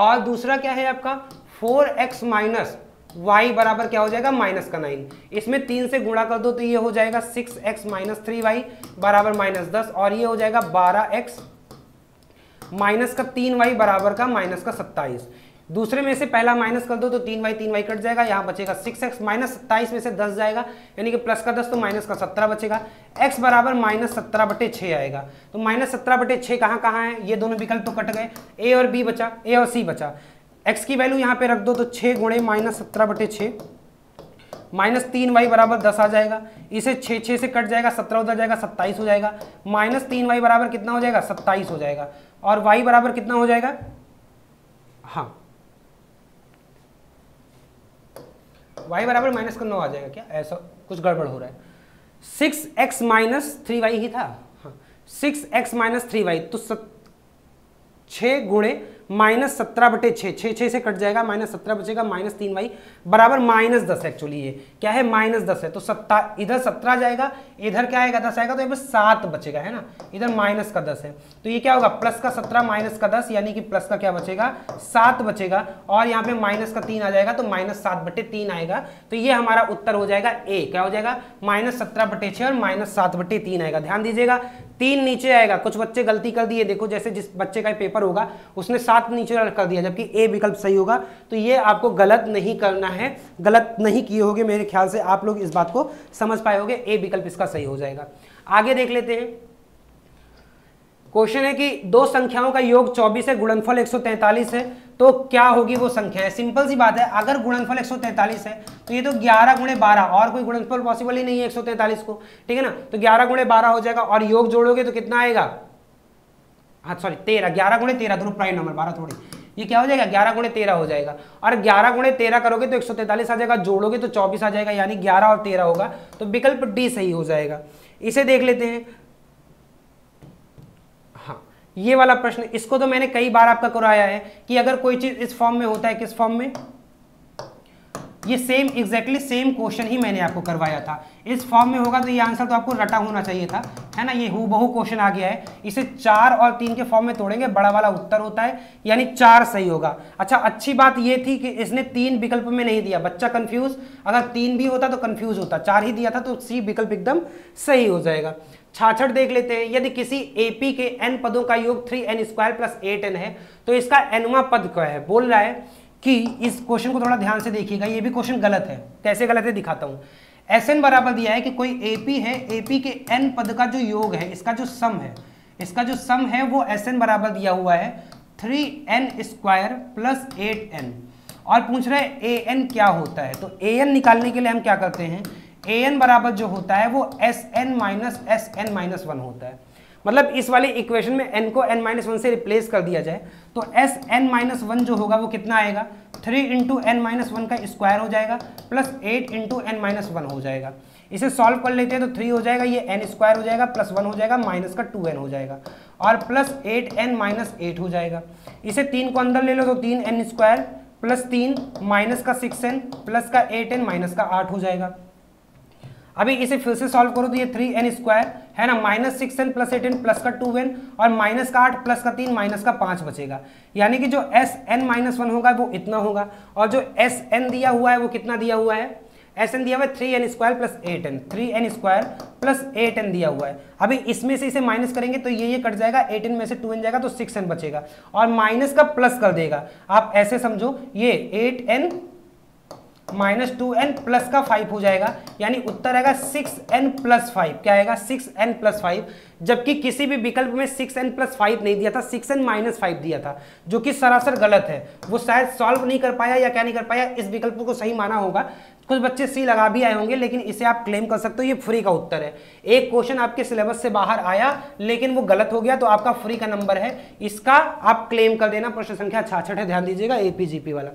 और दूसरा क्या है आपका फोर एक्स माइनस वाई बराबर क्या हो जाएगा माइनस का नाइन। इसमें तीन से गुणा कर दो तो ये हो जाएगा six X minus three Y बराबर माइनस दस और ये हो जाएगा बारह एक्स माइनस का तीन वाई बराबर का माइनस का सत्ताईस। दूसरे में से पहला माइनस कर दो तो तीन वाई तीन वाई कट जाएगा, यहाँ बचेगा सिक्स एक्स माइनस सत्ताईस में से दस जाएगा यानी कि प्लस का दस तो माइनस का सत्रह बचेगा, x बराबर माइनस सत्रह बटे छः आएगा। तो माइनस सत्रह बटे छः कहाँ कहाँ है, ये दोनों विकल्प तो कट गए, a और b बचा a और c बचा। x की वैल्यू यहाँ पे रख दो तो छः गुणे माइनस सत्रह बटे छः माइनस तीन वाई बराबर दस आ जाएगा, इसे छः छः से कट जाएगा सत्रह उधर जाएगा सत्ताईस हो जाएगा, माइनस तीन वाई बराबर कितना हो जाएगा सत्ताईस हो जाएगा और y बराबर कितना हो जाएगा हाँ y बराबर माइनस का नौ आ जाएगा। क्या ऐसा कुछ गड़बड़ हो रहा है, six X minus three Y ही था हाँ, six X minus three Y तो सत छः गुणे माइनस सत्रह बटे छः, छः छः से कट जाएगा माइनस सत्रह बचेगा माइनस तीन वाई बराबर माइनस दस। एक्चुअली ये क्या है माइनस दस है तो सत्ता इधर सत्रह जाएगा इधर क्या आएगा दस आएगा तो ये बस सात बचेगा है ना, इधर माइनस का दस है तो ये क्या होगा प्लस का सत्रह माइनस का दस यानी कि प्लस का क्या बचेगा सात बचेगा और यहाँ पे माइनस का तीन आ जाएगा तो माइनस सात बटे तीन आएगा। तो ये हमारा उत्तर हो जाएगा ए, क्या हो जाएगा माइनस सत्रह बटे छः और माइनस सात बटे तीन आएगा। ध्यान दीजिएगा तीन नीचे आएगा, कुछ बच्चे गलती कर दिए देखो, जैसे जिस बच्चे का पेपर होगा उसने सात नीचे कर दिया जबकि ए विकल्प सही होगा। तो ये आपको गलत नहीं करना है, गलत नहीं किए होगे मेरे ख्याल से आप लोग इस बात को समझ पाए होगे, ए विकल्प इसका सही हो जाएगा। आगे देख लेते हैं, क्वेश्चन है कि दो संख्याओं का योग चौबीस है गुणनफल एक सौ तैंतालीस है तो क्या होगी वो संख्याएं। सिंपल सी बात है अगर गुणनफल एक सौ तैंतालीस है तो ये तो ग्यारह गुणे बारह और कोई गुणनफल पॉसिबल ही नहीं है एक सौ तैंतालीस को, ठीक है ना। तो ग्यारह गुणे बारह हो जाएगा और योग जोड़ोगे तो कितना आएगा हाँ सॉरी तेरह, ग्यारह गुणे तेरह दोनों प्राइम नंबर बारह थोड़ी, ये क्या हो जाएगा ग्यारह गुणे तेरह हो जाएगा और ग्यारह गुणे तेरह करोगे तो एक सौ तैंतालीस आ जाएगा, जोड़ोगे तो चौबीस आ जाएगा यानी ग्यारह और तेरह होगा तो विकल्प डी सही हो जाएगा। इसे देख लेते हैं ये वाला प्रश्न, इसको तो मैंने कई बार आपका कराया है कि अगर कोई चीज इस फॉर्म में होता है किस फॉर्म में, ये सेम एग्जैक्टली सेम क्वेश्चन ही मैंने आपको करवाया था, इस फॉर्म में होगा तो ये आंसर तो आपको रटा होना चाहिए था है ना, ये हूबहू क्वेश्चन आ गया है। इसे चार और तीन के फॉर्म में तोड़ेंगे बड़ा वाला उत्तर होता है यानी चार सही होगा। अच्छा अच्छी बात ये थी कि इसने तीन विकल्प में नहीं दिया, बच्चा कंफ्यूज, अगर तीन भी होता तो कंफ्यूज होता, चार ही दिया था तो सी विकल्प एकदम सही हो जाएगा। छाछठ देख लेते हैं, यदि किसी एपी के एन पदों का योग three N square plus eight N है तो इसका एनवा पद क्या है। बोल रहा है कि इस क्वेश्चन को थोड़ा ध्यान से देखिएगा, ये भी क्वेश्चन गलत है, कैसे गलत है दिखाता हूँ। Sn बराबर दिया है कि कोई A P है, A P के n पद का जो योग है इसका जो सम है इसका जो सम है वो Sn बराबर दिया हुआ है three N square plus eight N और पूछ रहा है An क्या होता है। तो An निकालने के लिए हम क्या करते हैं, An बराबर जो होता है वो Sn minus Sn minus one होता है, मतलब इस वाले इक्वेशन में n को n माइनस वन से रिप्लेस कर दिया जाए तो एस एन माइनस वन जो होगा वो कितना आएगा three into n minus one का स्क्वायर हो जाएगा plus eight into n minus one हो जाएगा। इसे सॉल्व कर लेते हैं तो थ्री हो जाएगा ये एन स्क्वायर हो जाएगा प्लस वन हो जाएगा माइनस का टू एन हो जाएगा और plus eight n minus eight हो जाएगा। इसे तीन को अंदर ले लो तो तीन एन स्क्वायर प्लस तीन माइनस का सिक्स एन प्लस का एट एन माइनस का आठ हो जाएगा। अभी इसे फिर से सॉल्व करो तो ये थ्री एन स्क्वायर है ना minus six n plus eight n plus का टू एन और माइनस का आठ प्लस का तीन माइनस का पाँच बचेगा यानी कि जो एस एन माइनस वन होगा वो इतना होगा और जो एस एन दिया हुआ है वो कितना दिया हुआ है, एस एन दिया हुआ है three N square plus eight n three N square plus eight n दिया हुआ है। अभी इसमें से इसे माइनस करेंगे तो ये ये कट जाएगा एट एन में से टू एन जाएगा तो सिक्स एन बचेगा और माइनस का प्लस कर देगा। आप ऐसे समझो ये eight n minus two n plus का फाइव हो जाएगा यानी उत्तर आएगा सिक्स एन प्लस फाइव, क्या आएगा सिक्स एन प्लस फाइव, जबकि किसी भी विकल्प में सिक्स एन प्लस फाइव नहीं दिया था, सिक्स एन माइनस फाइव दिया था जो कि सरासर गलत है। वो शायद सॉल्व नहीं कर पाया या क्या नहीं कर पाया, इस विकल्प को सही माना होगा कुछ बच्चे सी लगा भी आए होंगे, लेकिन इसे आप क्लेम कर सकते हो, ये फ्री का उत्तर है। एक क्वेश्चन आपके सिलेबस से बाहर आया लेकिन वो गलत हो गया तो आपका फ्री का नंबर है, इसका आप क्लेम कर देना। प्रश्न संख्या छियासठ है, ध्यान दीजिएगा एपीजीपी वाला।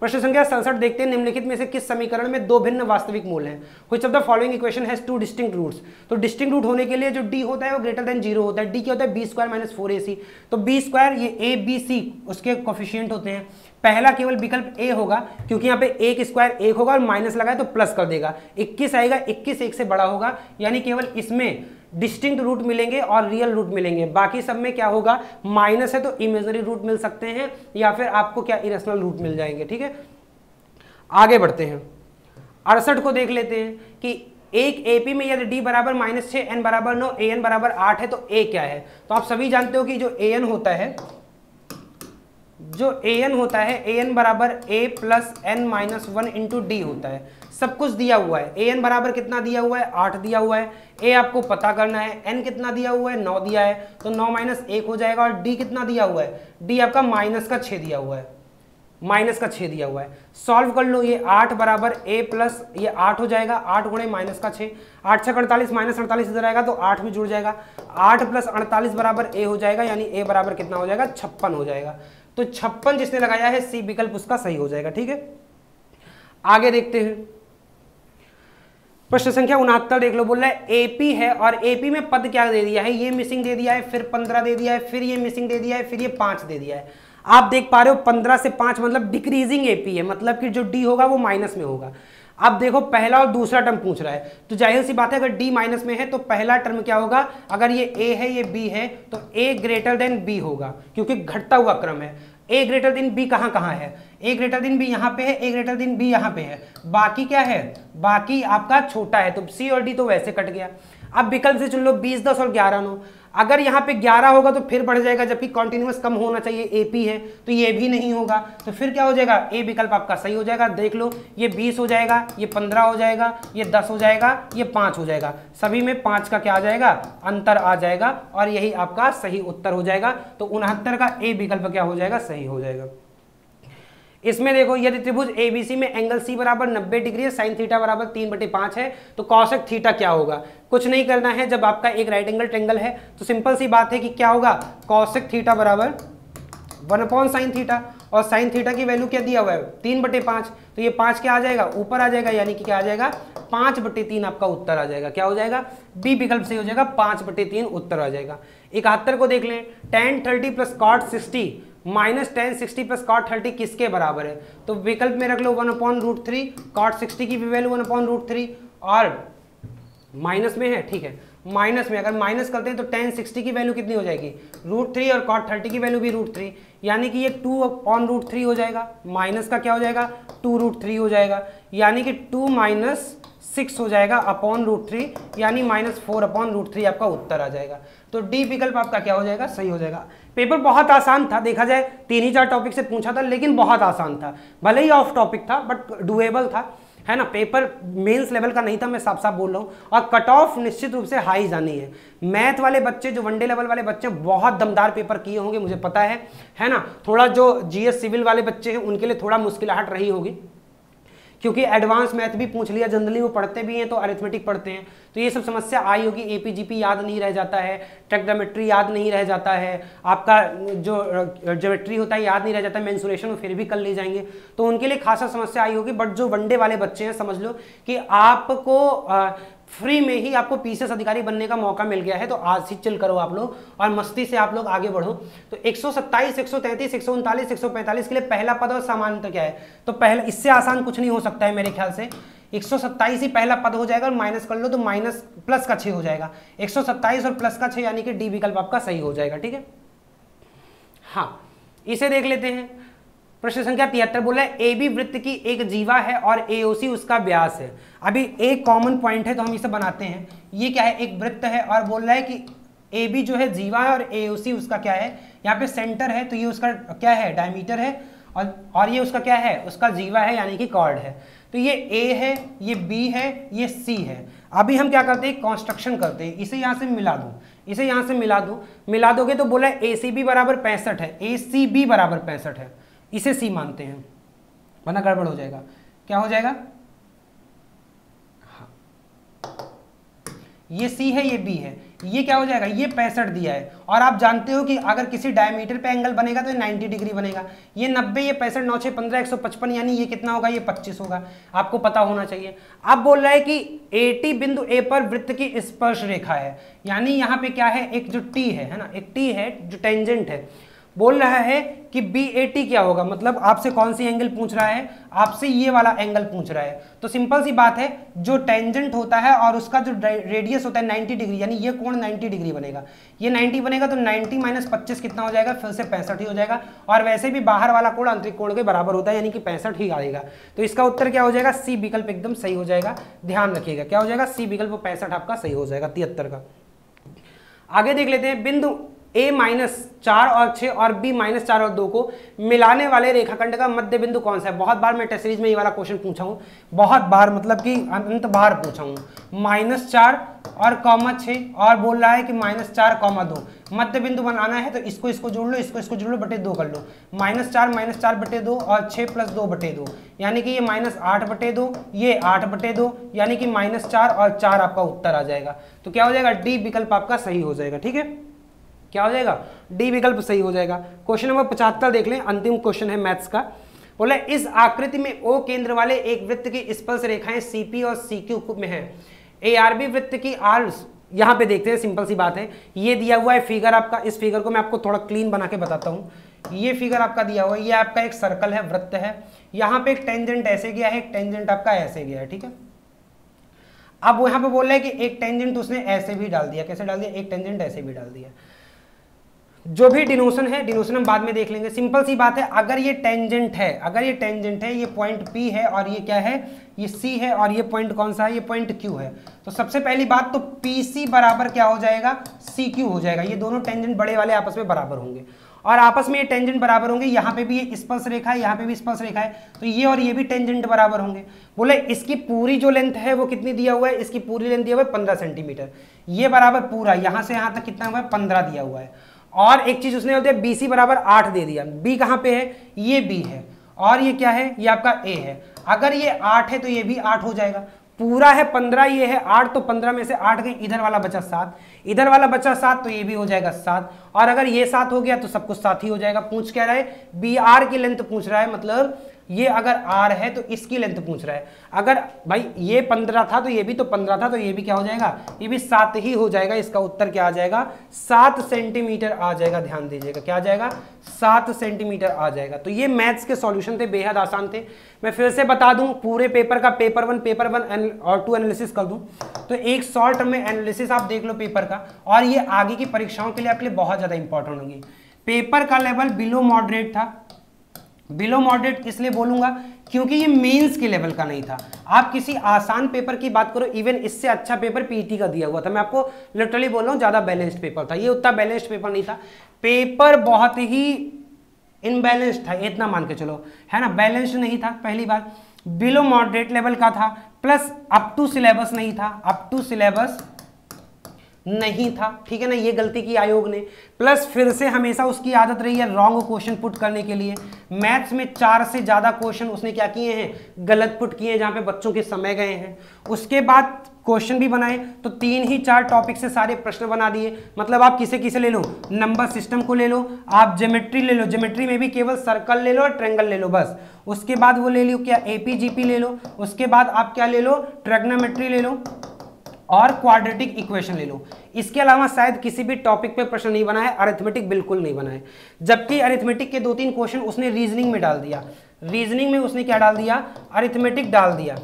प्रश्न संख्या सड़सठ देखते हैं, निम्नलिखित में से किस समीकरण में दो भिन्न वास्तविक मूल हैं? Which of the following equation has two distinct roots. तो डिस्टिंक्ट रूट होने के लिए जो डी होता है वो ग्रेटर देन जीरो होता है। डी क्या होता है? B square minus four a c. तो बी स्क्वायर ये ए बी सी उसके कोफिशिएंट होते हैं। पहला केवल विकल्प ए होगा क्योंकि यहाँ पे एक स्क्वायर एक होगा और माइनस लगाए तो प्लस कर देगा, इक्कीस आएगा, इक्कीस एक से बड़ा होगा, यानी केवल इसमें डिस्टिंक्ट रूट मिलेंगे और रियल रूट मिलेंगे। बाकी सब में क्या होगा, माइनस है तो इमेजनरी रूट मिल सकते हैं या फिर आपको क्या इरेशनल रूट मिल जाएंगे। ठीक है, आगे बढ़ते हैं। अड़सठ को देख लेते हैं कि एक एपी में यदि डी बराबर माइनस छः, एन बराबर नौ, ए एन बराबर आठ है तो ए क्या है? तो आप सभी जानते हो कि जो ए एन होता है जो ए एन होता है ए एन बराबर ए plus N minus one into D होता है। सब कुछ दिया हुआ है, ए एन बराबर कितना दिया हुआ है, आठ दिया हुआ है, ए आपको पता करना है, एन कितना दिया हुआ है, नौ दिया है तो नौ माइनस एक हो जाएगा, और डी कितना दिया हुआ है, डी आपका माइनस का छः दिया हुआ है, माइनस का छः दिया हुआ है। सॉल्व कर लो, ये आठ बराबर ए प्लस ये आठ हो जाएगा, आठ गुणे माइनस का छः, आठ छः अड़तालीस, माइनस अड़तालीस इधर आएगा तो आठ में जुड़ जाएगा, आठ प्लस अड़तालीस बराबर ए हो जाएगा, यानी ए बराबर कितना हो जाएगा, छप्पन हो जाएगा। तो छप्पन जिसने लगाया है सी विकल्प उसका सही हो जाएगा। ठीक है, आगे देखते हैं। प्रश्न संख्या उनहत्तर देख लो, बोल रहा है एपी है और एपी में पद क्या दे दिया है, ये मिसिंग दे दिया है, फिर पंद्रह दे दिया है, फिर ये मिसिंग दे दिया है, फिर ये पाँच दे दिया है। आप देख पा रहे हो पंद्रह से पाँच मतलब डिक्रीजिंग एपी है, मतलब कि जो डी होगा वो माइनस में होगा। अब देखो पहला और दूसरा टर्म पूछ रहा है तो जाहिर सी बात है अगर डी माइनस में है तो पहला टर्म क्या होगा, अगर ये ए है ये बी है तो ए ग्रेटर देन बी होगा क्योंकि घटता हुआ क्रम है। ए ग्रेटर देन बी कहाँ कहाँ है, ए ग्रेटर देन बी यहाँ पे है, ए ग्रेटर देन बी यहाँ पे है, बाकी क्या है, बाकी आपका छोटा है तो सी और डी तो वैसे कट गया। अब विकल्प से चुन लो बीस, दस और ग्यारह, नौ। अगर यहाँ पे ग्यारह होगा तो फिर बढ़ जाएगा, जबकि कॉन्टिन्यूस कम होना चाहिए, एपी है तो ये भी नहीं होगा, तो फिर क्या हो जाएगा, ए विकल्प आपका सही हो जाएगा। देख लो ये बीस हो जाएगा, ये पंद्रह हो जाएगा, ये दस हो जाएगा, ये पाँच हो जाएगा, सभी में पाँच का क्या आ जाएगा, अंतर आ जाएगा और यही आपका सही उत्तर हो जाएगा। तो उनहत्तर का ए विकल्प क्या हो जाएगा, सही हो जाएगा। इसमें देखो यदि त्रिभुज एबीसी में एंगल सी बराबर नब्बे डिग्री है, साइन थीटा बराबर तीन बटे पाँच है तो कॉसेक थीटा क्या होगा? कुछ नहीं करना है, जब आपका एक राइट एंगल ट्रेंगल है तो सिंपल सी बात है कि क्या होगा, कॉसेक थीटा बराबर वन अपॉन साइन थीटा, और साइन थीटा की वैल्यू क्या दिया हुआ है, तीन बटे पाँच, तो ये पाँच क्या आ जाएगा, ऊपर आ जाएगा, यानी कि क्या आ जाएगा, पाँच बटे तीन आपका उत्तर आ जाएगा। क्या हो जाएगा, बी विकल्प सही हो जाएगा, पाँच बटे तीन उत्तर आ जाएगा। इकहत्तर को देख लें, tan thirty plus cot sixty minus tan sixty plus cot thirty किसके बराबर है? तो विकल्प में रख लो one upon root three, cot sixty की भी value one upon root three और माइनस में है, ठीक है माइनस में, अगर माइनस करते हैं तो टेन सिक्सटी की वैल्यू कितनी हो जाएगी, रूट थ्री, और कॉट थर्टी की वैल्यू भी रूट थ्री, यानी कि ये टू अपॉन रूट थ्री हो जाएगा, माइनस का क्या हो जाएगा, टू रूट थ्री हो जाएगा, यानी कि टू माइनस सिक्स हो जाएगा अपॉन रूट थ्री, यानी minus four upon root three आपका उत्तर आ जाएगा। तो डी विकल्प आपका क्या हो जाएगा, सही हो जाएगा। पेपर बहुत आसान था, देखा जाए तीन ही चार टॉपिक से पूछा था लेकिन बहुत आसान था, भले ही ऑफ टॉपिक था बट डूएबल था, है ना। पेपर मेंस लेवल का नहीं था, मैं साफ साफ बोल रहा हूँ, और कट ऑफ निश्चित रूप से हाई जानी है। मैथ वाले बच्चे जो वनडे लेवल वाले बच्चे बहुत दमदार पेपर किए होंगे, मुझे पता है, है ना। थोड़ा जो जीएस सिविल वाले बच्चे हैं उनके लिए थोड़ा मुश्किलाहट रही होगी क्योंकि एडवांस मैथ भी पूछ लिया, जनरली वो पढ़ते भी हैं तो अरिथमेटिक पढ़ते हैं तो ये सब समस्या आई होगी। एपीजीपी याद नहीं रह जाता है, ट्रिग्नोमेट्री याद नहीं रह जाता है, आपका जो ज्योमेट्री होता है याद नहीं रह जाता, मेंसुरेशन फिर भी कर ले जाएंगे, तो उनके लिए खासा समस्या आई होगी। बट जो वनडे वाले बच्चे हैं समझ लो कि आपको आ, फ्री में ही आपको पीसीएस अधिकारी बनने का मौका मिल गया है, तो आज ही चिल करो आप लोग और मस्ती से आप लोग आगे बढ़ो। तो एक सौ सत्ताईस, एक सौ तैंतीस, एक सौ उनतालीस, एक सौ पैंतालीस के लिए पहला पद और सामान्यतः क्या है, तो पहला, इससे आसान कुछ नहीं हो सकता है मेरे ख्याल से। एक सौ सत्ताईस ही पहला पद हो जाएगा और माइनस कर लो तो माइनस प्लस का छः हो जाएगा, एक सौ सत्ताईस और प्लस का छः, यानी कि डी विकल्प आपका सही हो जाएगा। ठीक है, हाँ इसे देख लेते हैं। प्रश्न संख्या तिहत्तर बोला है ए बी वृत्त की एक जीवा है और एओसी उसका व्यास है। अभी एक कॉमन पॉइंट है तो हम इसे बनाते हैं, ये क्या है, एक वृत्त है और बोल रहा है कि ए बी जो है जीवा है और एओसी उसका क्या है, यहाँ पे सेंटर है तो ये उसका क्या है, डायमीटर है, और और ये उसका क्या है, उसका जीवा है यानी कि कॉर्ड है। तो ये ए है, ये बी है, ये सी है। अभी हम क्या करते हैं, कंस्ट्रक्शन करते हैं, इसे यहाँ से मिला दो, इसे यहाँ से मिला दो, मिला दोगे तो बोला ए सी बी बराबर पैंसठ है, ए सी बी बराबर पैंसठ है, इसे सी मानते हैं वरना गड़बड़ हो जाएगा। क्या हो जाएगा, ये सी है, ये बी है, ये क्या हो जाएगा, ये पैंसठ दिया है। और आप जानते हो कि अगर किसी डायमीटर पे एंगल बनेगा तो ये नब्बे डिग्री बनेगा, ये नब्बे, ये पैंसठ, नौ छः पंद्रह, एक सौ पचपन, यानी ये कितना होगा, ये पच्चीस होगा, आपको पता होना चाहिए। अब बोल रहा है कि अस्सी बिंदु ए पर वृत्त की स्पर्श रेखा है, यानी यहाँ पे क्या है, एक जो टी है, है ना, एक टी है जो टेंजेंट है। बोल रहा है कि बी ए टी क्या होगा, मतलब आपसे कौन सी एंगल पूछ रहा है, आपसे ये वाला एंगल पूछ रहा है। तो सिंपल सी बात है, जो टेंजेंट होता है और उसका जो रेडियस होता है नब्बे डिग्री, यानी ये कोण नब्बे डिग्री बनेगा, ये नब्बे बनेगा, तो नब्बे माइनस पच्चीस कितना हो जाएगा, फिर से पैंसठ ही हो जाएगा। और वैसे भी बाहर वाला कोण आंतरिक कोण के बराबर होता है, यानी कि पैंसठ ही आएगा। तो इसका उत्तर क्या हो जाएगा, सी विकल्प एकदम सही हो जाएगा। ध्यान रखिएगा क्या हो जाएगा, सी विकल्प पैंसठ आपका सही हो जाएगा, तिहत्तर का। आगे देख लेते हैं, बिंदु ए माइनस चार और छः और बी माइनस चार और दो को मिलाने वाले रेखाखंड का मध्य बिंदु कौन सा है। बहुत बार मैं टेस्ट सीरीज में ये वाला क्वेश्चन पूछा हूँ, बहुत बार मतलब कि अंत बार पूछा हूँ। माइनस चार और कॉमा छः और बोल रहा है कि माइनस चार कॉमा दो मध्य बिंदु बनाना है, तो इसको इसको जोड़ लो, इसको इसको जोड़ लो, बटे दो कर लो। माइनस चार माइनस चार बटे दो और छः प्लस दो बटे दो, यानी कि ये माइनस आठ बटे दो, ये आठ बटे दो, यानी कि माइनस चार और चार आपका उत्तर आ जाएगा। तो क्या हो जाएगा, डी विकल्प आपका सही हो जाएगा। ठीक है, क्या हो जाएगा, डी विकल्प सही हो जाएगा। क्वेश्चन नंबर पचहत्तर देख लें, अंतिम क्वेश्चन है मैथ्स का। बोला इस आकृति में ओ केंद्र वाले एक वृत्त की स्पर्श रेखाएं सीपी और सीक्यू में हैं। एआरबी वृत्त की आर, यहाँ पे देखते हैं, सिंपल सी बात है, ये दिया हुआ है फिगर आपका। इस फिगर को मैं आपको थोड़ा क्लीन बना के बताता हूँ। ये फिगर आपका दिया हुआ है, ये आपका एक सर्कल है, वृत्त है, यहाँ पे एक टेंजेंट ऐसे गया है, एक टेंजेंट आपका ऐसे गया है। ठीक है, अब वो यहाँ पे बोल रहा है कि एक टेंजेंट उसने ऐसे भी डाल दिया, कैसे डाल दिया, एक टेंजेंट ऐसे भी डाल दिया। जो भी डिनोशन है, डिनोशन हम बाद में देख लेंगे। सिंपल सी बात है, अगर ये टेंजेंट है, अगर ये टेंजेंट है, ये पॉइंट P है और ये क्या है, ये C है, और ये पॉइंट कौन सा है, ये पॉइंट Q है। तो सबसे पहली बात तो P C बराबर क्या हो जाएगा, C Q हो जाएगा। ये दोनों टेंजेंट बड़े वाले आपस में बराबर होंगे और आपस में ये टेंजेंट बराबर होंगे। यहाँ पे भी ये स्पर्श रेखा है, यहाँ पे भी स्पर्श रेखा है, तो ये और ये भी टेंजेंट बराबर होंगे। बोले इसकी पूरी जो लेंथ है वो कितनी दिया हुआ है, इसकी पूरी लेंथ दिया हुआ है पंद्रह सेंटीमीटर, ये बराबर पूरा यहाँ से यहाँ तक कितना हुआ है, पंद्रह दिया हुआ है। और एक चीज़ उसने होती है, बी सी बराबर आठ दे दिया। बी कहाँ पे है, ये बी है, और ये क्या है, ये आपका ए है। अगर ये आठ है तो ये भी आठ हो जाएगा, पूरा है पंद्रह, ये है आठ, तो पंद्रह में से आठ गए, इधर वाला बचा सात, इधर वाला बचा सात, तो ये भी हो जाएगा सात। और अगर ये सात हो गया तो सब कुछ सात ही हो जाएगा। पूछ क्या रहा है, बी आर की लेंथ पूछ रहा है, मतलब ये अगर आर है तो इसकी लेंथ पूछ रहा है। अगर भाई ये पंद्रह था तो ये भी तो पंद्रह था, तो ये भी क्या हो जाएगा, ये भी सात ही हो जाएगा। इसका उत्तर क्या आ जाएगा, सात सेंटीमीटर आ जाएगा। ध्यान दीजिएगा क्या आ जाएगा, सात सेंटीमीटर आ जाएगा। तो ये मैथ्स के सॉल्यूशन थे, बेहद आसान थे। मैं फिर से बता दूं, पूरे पेपर का पेपर वन पेपर वन और टू एनालिसिस कर दूं तो एक शॉर्ट में एनालिसिस आप देख लो पेपर का, और ये आगे की परीक्षाओं के लिए आपके लिए बहुत ज़्यादा इंपॉर्टेंट होंगी। पेपर का लेवल बिलो मॉडरेट था, बिलो मॉडरेट इसलिए बोलूंगा क्योंकि ये मेंस के लेवल का नहीं था। आप किसी आसान पेपर की बात करो, इवन इससे अच्छा पेपर पीटी का दिया हुआ था। मैं आपको लिटरली बोल रहा हूँ, ज़्यादा बैलेंस्ड पेपर था, ये उतना बैलेंस्ड पेपर नहीं था। पेपर बहुत ही इनबैलेंस्ड था, इतना मान के चलो, है ना, बैलेंस्ड नहीं था। पहली बार बिलो मॉडरेट लेवल का था, प्लस अप टू सिलेबस नहीं था, अप टू सिलेबस नहीं था। ठीक है ना, ये गलती की आयोग ने। प्लस फिर से हमेशा उसकी आदत रही है रॉन्ग क्वेश्चन पुट करने के लिए। मैथ्स में चार से ज़्यादा क्वेश्चन उसने क्या किए हैं, गलत पुट किए हैं, जहाँ पे बच्चों के समय गए हैं। उसके बाद क्वेश्चन भी बनाए तो तीन ही चार टॉपिक से सारे प्रश्न बना दिए। मतलब आप किसे किसे ले लो, नंबर सिस्टम को ले लो, आप ज्योमेट्री ले लो, ज्योमेट्री में भी केवल सर्कल ले लो और ट्रायंगल ले लो बस। उसके बाद वो ले लो क्या, एपीजीपी ले लो, उसके बाद आप क्या ले लो, ट्रिग्नोमेट्री ले लो और क्वाड्रेटिक इक्वेशन ले लो। इसके अलावा शायद किसी भी टॉपिक पे प्रश्न नहीं बनाए, अरिथमेटिक बिल्कुल नहीं बनाए। जबकि अरिथमेटिक के दो तीन क्वेश्चन उसने रीजनिंग में डाल दिया, रीजनिंग में उसने क्या डाल दिया, अरिथमेटिक डाल दिया।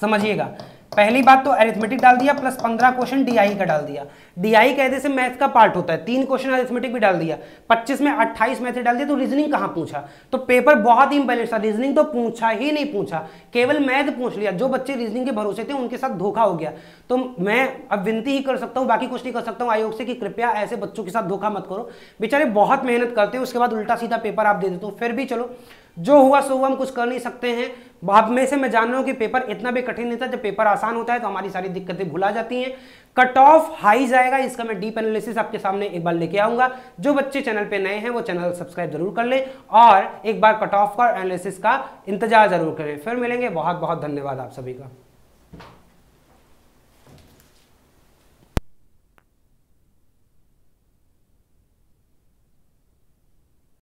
समझिएगा, पहली बात तो अरिथमेटिक डाल दिया, प्लस पंद्रह क्वेश्चन डीआई का डाल दिया। डीआई कहते से मैथ का पार्ट होता है, तीन क्वेश्चन अरिथमेटिक भी डाल दिया, पच्चीस में अट्ठाईस मैथ डाल दिया, तो रीजनिंग कहाँ पूछा। तो पेपर बहुत ही इंबैलेंस था, रीजनिंग तो पूछा ही नहीं, पूछा केवल मैथ पूछ लिया। जो बच्चे रीजनिंग के भरोसे थे उनके साथ धोखा हो गया। तो मैं अब विनती ही कर सकता हूँ, बाकी कुछ नहीं कर सकता हूँ आयोग से, कि कृपया ऐसे बच्चों के साथ धोखा मत करो। बेचारे बहुत मेहनत करते हैं, उसके बाद उल्टा सीधा पेपर आप दे देते हो। फिर भी चलो, जो हुआ सो हुआ, हम कुछ कर नहीं सकते हैं। आप में से मैं जान रहा हूँ कि पेपर इतना भी कठिन नहीं था। जब पेपर आसान होता है तो हमारी सारी दिक्कतें भुला जाती हैं। कट ऑफ हाई जाएगा, इसका मैं डीप एनालिसिस आपके सामने एक बार लेके आऊँगा। जो बच्चे चैनल पे नए हैं वो चैनल सब्सक्राइब जरूर कर लें और एक बार कट ऑफ का एनालिसिस का इंतजार जरूर करें। फिर मिलेंगे, बहुत बहुत धन्यवाद आप सभी का।